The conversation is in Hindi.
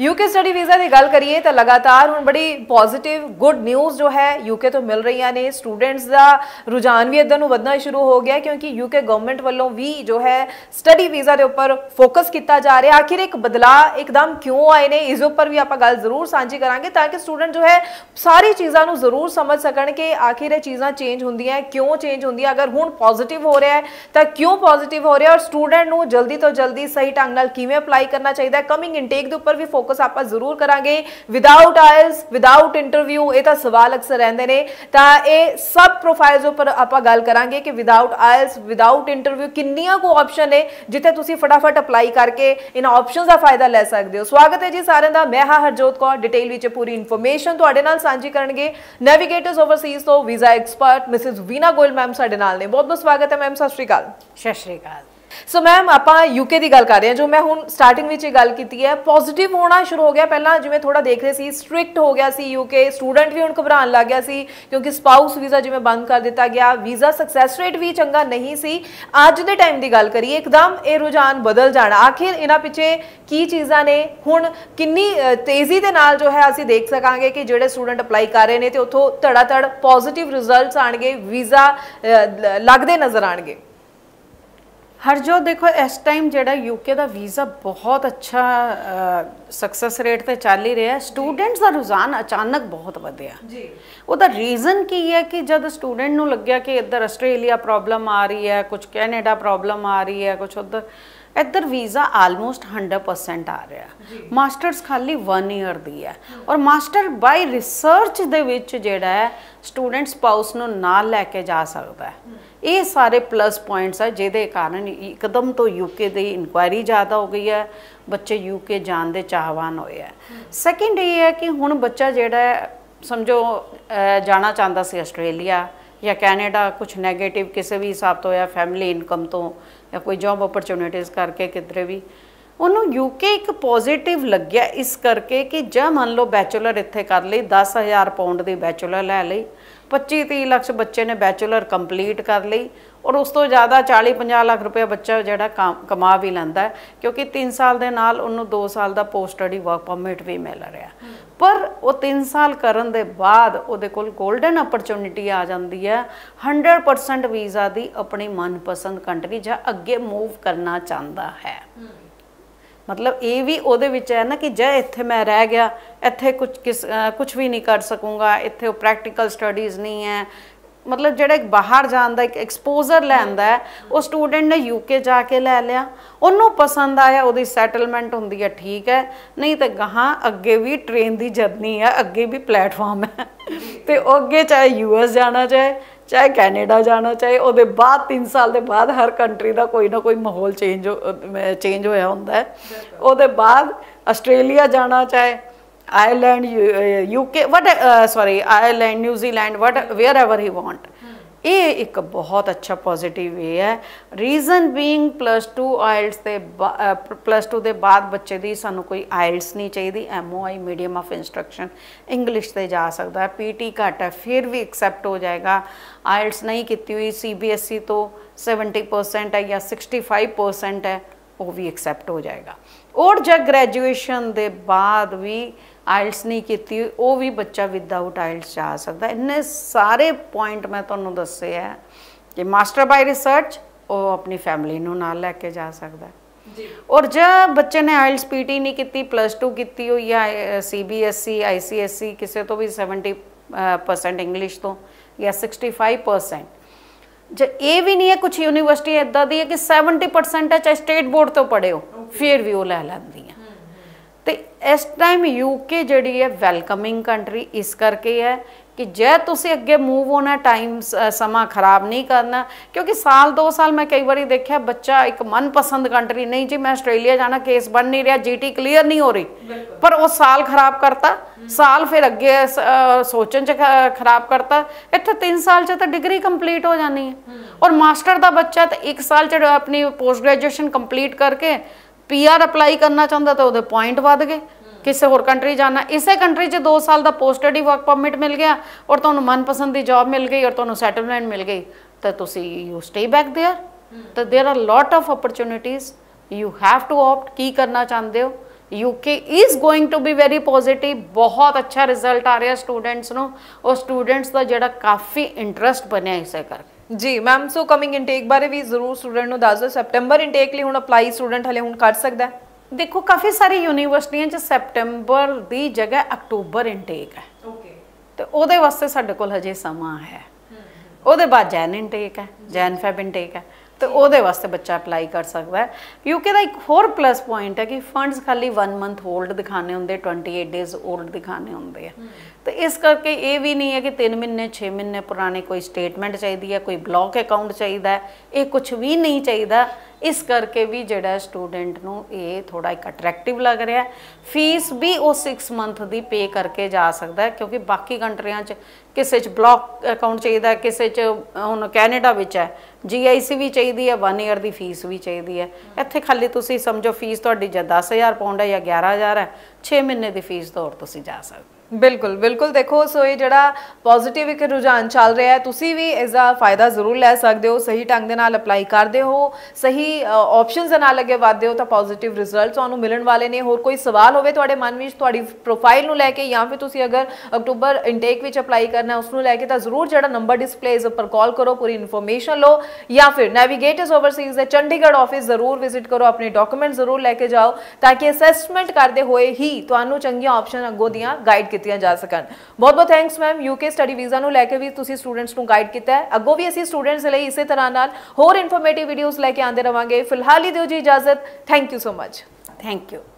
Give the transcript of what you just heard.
यूके स्टडी वीज़ा की गल करिए तो लगातार हुण बड़ी पॉजिटिव गुड न्यूज़ जो है यूके तो मिल रही ने। स्टूडेंट्स का रुझान भी इधर वधना शुरू हो गया क्योंकि यूके गवर्नमेंट वालों भी जो है स्टडी वीज़ा के उपर फोकस किया जा रहा। आखिर एक बदलाव एकदम क्यों आए ने, इस उपर भी आप गल जरूर साझी करांगे ताकि स्टूडेंट जो है सारी चीज़ों को जरूर समझ सकन कि आखिर ये चीज़ा चेंज होंदियां, क्यों चेंज होंदियां, अगर हुण पॉजिटिव हो रहा है तो क्यों पॉजिटिव हो रहा है और स्टूडेंट को जल्दी तो जल्दी सही ढंग नाल किवें अपलाई करना चाहिए। कमिंग इनटेक के उपर भी फोकस आप जरूर करांगे। विदाउट आयल्स विदाउट इंटरव्यू ये तो सवाल अक्सर रहंदे ने, तो ये सब प्रोफाइल्स उपर आप गल करांगे कि विदाउट आयल्स विदाउट इंटरव्यू किन्नियां को ऑप्शन है जिथे तुसी फटाफट अपलाई करके इन ऑप्शंस का फायदा ले सकते हो। स्वागत है जी सारे का, मैं हाँ हरजोत कौर। डिटेल विच पूरी इन्फॉर्मेशन तुहाडे नाल सांझी करनगे नेविगेटर्स ओवरसीज तो visa expert Mrs Veena Goyal ma'am साडे नाल ने। बहुत बहुत स्वागत है मैम, सत श्री अकाल। सत श्री अकाल। सो मैम आप यूके की गल कर रहे हैं, जो मैं हूँ स्टार्टिंग में गल की है पॉजिटिव होना शुरू हो गया। पहला जिमें थोड़ा देख रहे सी स्ट्रिक्ट हो गया सी यूके, स्टूडेंट भी हूँ घबराने लग गया सी क्योंकि स्पाउस वीज़ा जिमें बंद कर दिता गया, वीज़ा सक्सैस रेट भी चंगा नहीं सी। अज के टाइम की गल करिए एकदम ये रुझान बदल जाना, आखिर इन्ह पिछे की चीज़ा ने हुण किन्नी तेज़ी के नाल जो है असी देख सकांगे कि जोड़े स्टूडेंट अपलाई कर रहे हैं तो उतों धड़ाधड़ पॉजिटिव रिजल्ट आएंगे, वीज़ा लगते नज़र आएंगे। हर जो देखो इस टाइम जोड़ा यूके का वीज़ा बहुत अच्छा सक्सैस रेट तो चल ही रहा है। स्टूडेंट्स का रुझान अचानक बहुत वधिया जी, वह रीज़न की है कि जब स्टूडेंट नूं लग्या कि इधर आस्ट्रेलिया प्रॉब्लम आ रही है, कुछ कैनेडा प्रॉब्लम आ रही है, कुछ उधर, इधर वीज़ा आलमोस्ट 100% आ रहा है। मास्टर्स खाली 1 ईयर दी है और मास्टर बाय रिसर्च दे विच जिहड़ा है स्टूडेंट स्पाउस नूं नाल लैके जा सकता है। ये सारे प्लस पॉइंट्स है जिहदे कारण एकदम तो यूके की इनक्वायरी ज़्यादा हो गई है, बच्चे यूके जाण दे चाहवान होए है। सैकेंड ये है कि हुण बच्चा जिहड़ा समझो जाना चाहता सी आस्ट्रेलिया या कैनेडा, कुछ नैगेटिव किसी भी हिसाब तो या फैमिली इनकम तो या कोई जॉब अपॉर्चुनिटीज़ करके किधरे भी उन्होंने यूके एक पॉजिटिव लग्या इस करके कि जब मान लो बैचुलर इत्थे कर ली 10,000 पाउंड की बैचुलर लै ली, 25-30 लाख बच्चे ने बैचुलर कंप्लीट कर ली और उस तो ज़्यादा 40-50 लाख रुपया बच्चा जोड़ा कमा भी लैंदा है क्योंकि 3 साल के नाल उन्होंने 2 साल का पोस्ट स्टडी वर्क परमिट भी मिल रहा। पर वो 3 साल करन दे बाद उहदे कोल गोल्डन अपॉर्चुनिटी आ जाती है 100% वीज़ा की अपनी मनपसंद कंट्री जां अगे मूव करना चाहता है। मतलब ये भी उहदे विच है ना कि जे इत्थे मैं रह गया इत्थे कुछ भी नहीं कर सकूँगा, इत्थे प्रैक्टिकल स्टडीज़ नहीं है। मतलब जोड़ा एक बाहर जान दा एक एक्सपोजर लैंदा है, वो स्टूडेंट ने यूके जाके लै लिया, उन्होंने पसंद आया, वो सैटलमेंट होंदी है ठीक है, नहीं तो गां अगे भी ट्रेन की जर्नी है, अगे भी प्लेटफॉर्म है तो अगे चाहे US जाना चाहे कैनेडा जाना चाहे, वो बाद 3 साल के बाद हर कंट्री का कोई ना कोई माहौल चेंज होया होंदा है। वो बाद आस्ट्रेलिया जाना चाहे Ireland UK what sorry Ireland New Zealand what wherever he want. ये एक बहुत अच्छा पॉजिटिव वे है। रीजन बीइंग +2 आयल्स के +2 के बाद बच्चे की सानू कोई आयल्स नहीं चाहिए, MOI medium of instruction English से जा सकता है। PT घट है फिर भी एक्सैप्ट हो जाएगा। आयल्स नहीं की हुई CBSE तो 70% है या 65% है, वो भी एक्सैप्ट हो जाएगा। और जब ग्रेजुएशन के बाद भी आयल्स नहीं की वो भी बच्चा विदाउट आयल्स जा सकता है। इन्ने सारे पॉइंट मैं तुम्हें दसे है कि मास्टर बाय रिसर्च वो अपनी फैमिली नूं नाल लैके जा सकता है जी। और जब बच्चे ने आयल्स PT नहीं की +2 की हुई या CBSE ICSE किसी तो भी 70% इंग्लिश तो या 65% जो ये भी नहीं है। कुछ यूनिवर्सिटी इदा दी है कि 70% है चाहे स्टेट बोर्ड तो पढ़े हो फिर भी वो लै लेंदी है। तो इस टाइम यूके जड़ी है वैलकमिंग कंट्री इस करके है कि जे तुसी अगे मूव होना टाइम समा खराब नहीं करना क्योंकि 1-2 साल मैं कई बार देखा बच्चा एक मनपसंद कंट्री नहीं जी मैं आस्ट्रेलिया जाना केस बन नहीं रहा GT क्लीयर नहीं हो रही पर वो साल खराब करता साल फिर अगे सोचन च खराब करता। इतने 3 साल तो डिग्री कंप्लीट हो जानी है और मास्टर का बच्चा तो 1 साल च अपनी पोस्ट ग्रेजुएशन कंप्लीट करके PR अप्लाई करना चाहता तो वो पॉइंट वध गए किसी होर कंट्री जाना। इसे कंट्री 2 साल का पोस्ट स्टडी वर्क परमिट मिल गया और तुहानू मनपसंद की जॉब मिल गई और तुहानू सैटलमेंट मिल गई तो तुसी यू स्टे बैक देयर। तो there are lot of opportunities, you have to opt की करना चाहते हो। UK is going to be very positive, बहुत अच्छा रिजल्ट आ रहा है स्टूडेंट्स नो और स्टूडेंट्स का जरा काफ़ी इंटरस्ट बनया इसे करके। जी मैम, सो कमिंग इनटेक बारे भी जरूर स्टूडेंट नूं दस दो, सैप्टेंबर इनटेक लई हुण अप्लाई स्टूडेंट हले हुण कर सकदा है। देखो काफ़ी सारी यूनिवर्सिटियां च सैप्टेंबर दी जगह अक्टूबर इनटेक है, तो उहदे वास्ते साडे कोल हजे समा है। उहदे बाद जैन इनटेक है, जैन फैब इनटेक है, तो उहदे वास्ते बच्चा अप्लाई कर सकता है। यूके का एक होर प्लस पॉइंट है कि फंड्स खाली 1 मंथ ओल्ड दिखाने होंगे, 28 डेज ओल्ड दिखाने होंगे है, तो इस करके ये भी नहीं है कि 3 महीने 6 महीने पुराने कोई स्टेटमेंट चाहिए, कोई ब्लॉक अकाउंट चाहिए, ये कुछ भी नहीं चाहिए। इस करके भी जोड़ा स्टूडेंट को ये थोड़ा एक अट्रैक्टिव लग रहा है। फीस भी वो 6 मंथ की पे करके जा सकता है, क्योंकि बाकी कंट्रिया किसी ब्लॉक अकाउंट चाहिए, किसी हम कैनेडा है GIC भी चाहिए है, 1 ईयर की फीस भी चाहिए है। इतने खाली तुसी समझो फीस थोड़ी जो 10,000 पाउंड है या 11,000 है, 6 महीने की फीस तो तुसी जा सकते। बिल्कुल बिल्कुल, देखो सो ये जड़ा पॉजिटिव एक रुझान चल रहा है, तुसी भी इसका फायदा जरूर लै सकते हो, सही ढंग दे नाल अप्लाई करते हो, सही ऑप्शनस दे नाल अगे वधदे हो, तो पॉजिटिव रिजल्ट तुहानूं मिलण वाले ने। होर कोई सवाल होवे तुहाडे मन विच तुहाडी प्रोफाइल नूं लैके या फिर तुसी अगर अक्टूबर इनटेक विच अप्लाई करना उसनूं लैके, तो जरूर जड़ा नंबर डिस्प्ले इस उपर कॉल करो, पूरी इन्फॉर्मेशन लो, या फिर नेविगेटर्स ओवरसीज दे चंडीगढ़ ऑफिस जरूर विजिट करो, अपने डॉक्यूमेंट जरूर लैके जाओ, ताकि असैसमेंट करते हुए ही तुहानूं चंगीआं ऑप्शन अगों दीआं गाइड कीतियां जा सकन। बहुत बहुत thanks ma'am, UK study visa नूं लैके भी तुसीं स्टूडेंट्स नूं गाइड कीता है, अगों भी असीं स्टूडेंट्स लई इसे तरह नाल होर इन्फॉर्मेटिव वीडियोज़ लैके आंदे रवांगे। फिलहाल ही दिओ जी इजाज़त, thank you so much. Thank you.